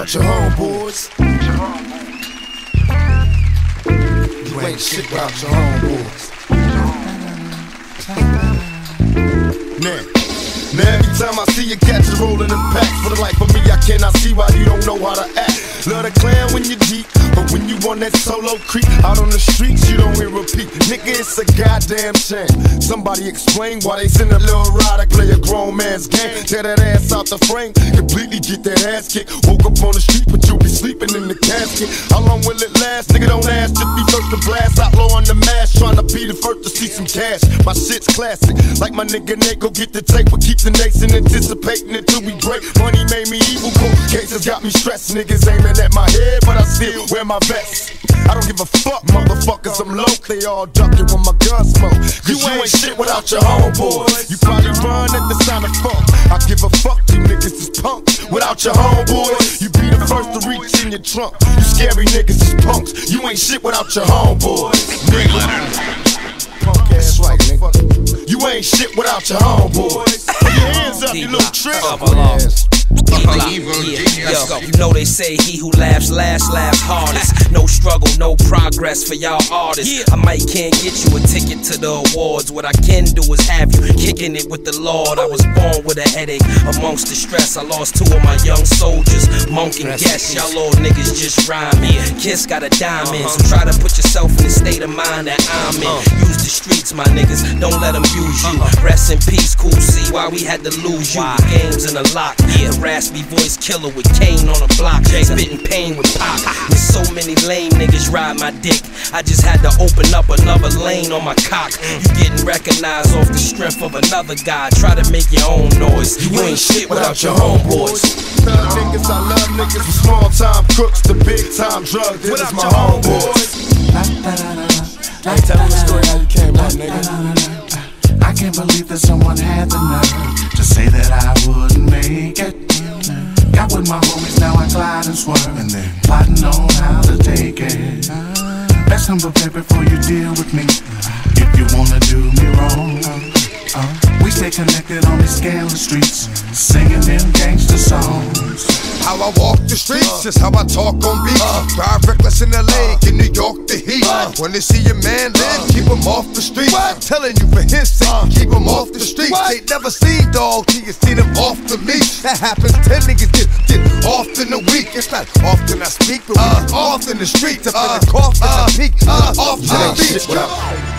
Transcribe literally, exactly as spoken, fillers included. out your homeboys. You ain't shit without your homeboys. Man. Now every time I see a cat, you rolling in packs. For the life of me, I cannot see why you don't know how to act. Love the clan when you deep, but when you on that solo creep, out on the streets, you don't hear a peep. Nigga, it's a goddamn shame. Somebody explain why they send a little ride. I play a grown man's game. Tear that ass out the frame, completely get that ass kicked. Woke up on the street, but you be sleeping in the casket. How long will it last? Nigga, don't ask, just be first to blast. Out low on the mask, trying to be the first to see some cash. My shit's classic, like my nigga Nate, go get the tape, but keep the nation anticipating it till we break. Money made me evil, cold cases got me stressed. Niggas aiming at my head, but I still wear my vest. I don't give a fuck, motherfuckers, I'm low. They all ducking when my gun smoke. Cause you, you ain't shit without your homeboys. You probably run at the sound of funk. I give a fuck, you niggas is punk. Without your homeboys, you be the first to reach in your trunk. You scary niggas is punks. You ain't shit without your homeboys. Big Leonard. That's right, nigga. You ain't shit without your homeboys. Put your hands up, you little trick. Yo, you know they say he who laughs last laughs hardest. No struggle, no progress for y'all artists. I might can't get you a ticket to the awards. What I can do is have you kicking it with the Lord. I was born with a headache amongst the stress. I lost two of my young soldiers, Monk and Guess. Y'all old niggas just rhyming. Kiss got a diamond, so try to put yourself in the state of mind that I'm in. Use the streets, my niggas, don't let them use you. Rest in peace, cool, see why we had to lose you. Games in a lock, yeah, raspy voice killer with cane on a block, spitting pain with pop. There's so many lame niggas ride my dick, I just had to open up another lane on my cock. You getting recognized off the strength of another guy, try to make your own noise. You ain't shit without your homeboys. Love niggas, I love niggas, from small time crooks to big time drugs, this is my homeboys. Hey, tell me the story how you came up, nigga. I can't believe that someone had the nerve to say that I wouldn't make it. Got with my homies, now I glide and swerve, and then plotting on how to take it. Best humble paper before you deal with me, if you wanna do me wrong. We stay connected on the scale of streets, singing them gangster songs. How I walk the streets uh, is how I talk on beats. Uh, Drive reckless in L A, uh, in New York the heat. Uh, when they see a man live, uh, keep him off the street. What? Telling you for his sake, uh, keep him off the street. What? They never see dog till you see them off the meat. That happens ten niggas get, get off in a week. It's not often I speak, but uh, we off in the streets. Up uh, in the coffin, uh, I peek, uh, off uh, to the beach.